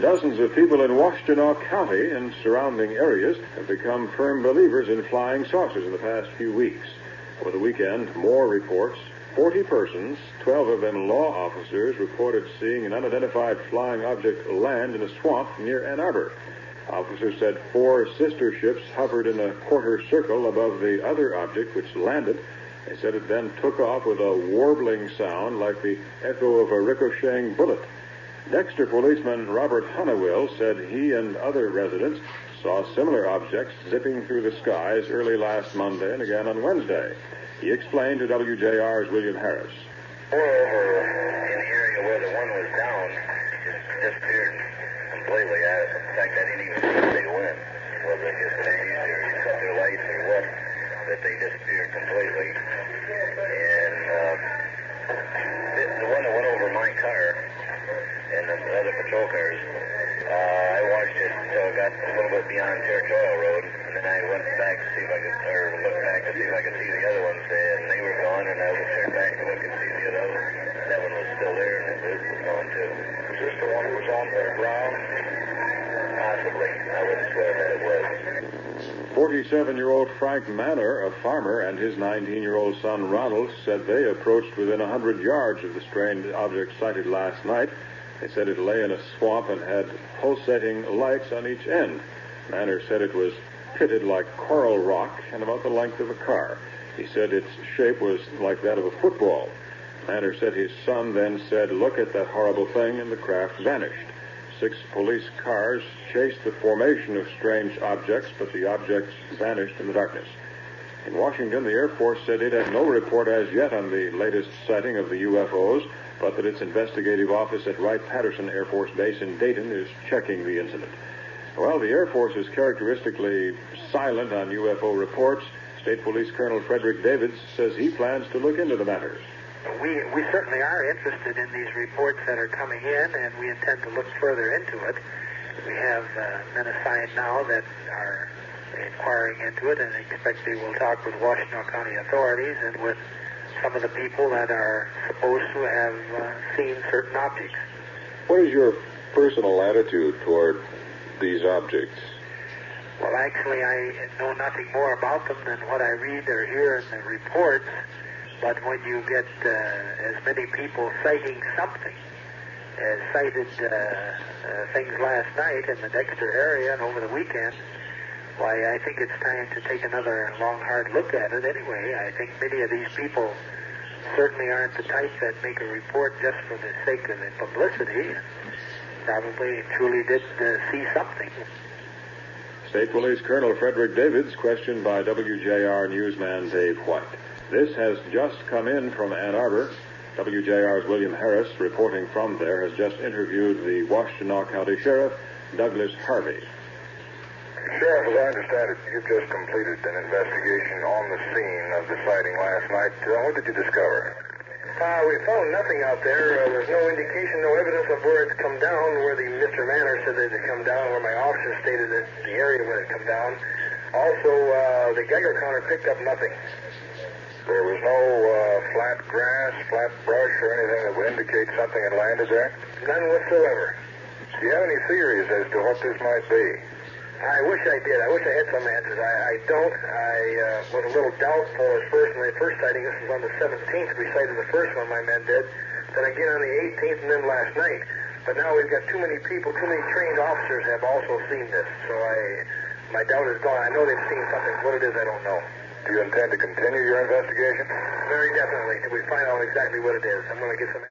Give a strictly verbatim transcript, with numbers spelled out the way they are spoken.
Dozens of people in Washtenaw County and surrounding areas have become firm believers in flying saucers in the past few weeks. Over the weekend, more reports. Forty persons, twelve of them law officers, reported seeing an unidentified flying object land in a swamp near Ann Arbor. Officers said four sister ships hovered in a quarter circle above the other object, which landed. They said it then took off with a warbling sound like the echo of a ricocheting bullet. Dexter policeman Robert Honeywell said he and other residents saw similar objects zipping through the skies early last Monday and again on Wednesday. He explained to W J R's William Harris. Four over in the area where the one was down, just disappeared completely at us. In fact, I didn't even see a big wind. Whether they just changed or cut their lights or what, but they disappeared completely. And uh, the, the one that went over my car, and the other patrol cars. Uh, I watched it until it got a little bit beyond Territorial Road, and then I went back to see if I could, or looked back to see if I could see the other ones, and they were gone, and I would turn back to look and see the other one. That one was still there, and it was gone too. Was this the one that was on the ground? Possibly. I wouldn't swear that it was. forty-seven-year-old Frank Mannor, a farmer, and his nineteen-year-old son Ronald said they approached within one hundred yards of the strange object sighted last night. They said it lay in a swamp and had pulsating lights on each end. Mannor said it was pitted like coral rock and about the length of a car. He said its shape was like that of a football. Mannor said his son then said, "Look at that horrible thing," and the craft vanished. Six police cars chased the formation of strange objects, but the objects vanished in the darkness. In Washington, the Air Force said it had no report as yet on the latest sighting of the U F Os, but that its investigative office at Wright-Patterson Air Force Base in Dayton is checking the incident. Well, the Air Force is characteristically silent on U F O reports. State Police Colonel Frederick Davis says he plans to look into the matter. We, we certainly are interested in these reports that are coming in, and we intend to look further into it. We have uh, men assigned now that are inquiring into it, and I expect they will talk with Washtenaw County authorities and with some of the people that are supposed to have uh, seen certain objects. What is your personal attitude toward these objects? Well, actually, I know nothing more about them than what I read or hear in the reports, but when you get uh, as many people citing something, as cited uh, uh, things last night in the Dexter area and over the weekend, why, I think it's time to take another long, hard look at it anyway. I think many of these people certainly aren't the type that make a report just for the sake of the publicity. Probably truly did uh, see something. State Police Colonel Frederick Davids, questioned by W J R newsman Dave White. This has just come in from Ann Arbor. W J R's William Harris, reporting from there, has just interviewed the Washtenaw County Sheriff, Douglas Harvey. Sheriff, as I understand it, you've just completed an investigation on the scene of the sighting last night. Uh, what did you discover? Uh, we found nothing out there. Uh, there's no indication, no evidence of where it's come down, where the Mister Mannor said that it had come down, where my officer stated that the area where it had come down. Also, uh, the Geiger counter picked up nothing. There was no uh, flat grass, flat brush, or anything that would indicate something had landed there? None whatsoever. Do you have any theories as to what this might be? I wish I did. I wish I had some answers. I, I don't. I uh, was a little doubtful at first in the first sighting. This was on the seventeenth. We sighted the first one, my men did. Then again on the eighteenth and then last night. But now we've got too many people, too many trained officers have also seen this. So I, my doubt is gone. I know they've seen something. What it is, I don't know. Do you intend to continue your investigation? Very definitely. Till we find out exactly what it is. I'm going to get some...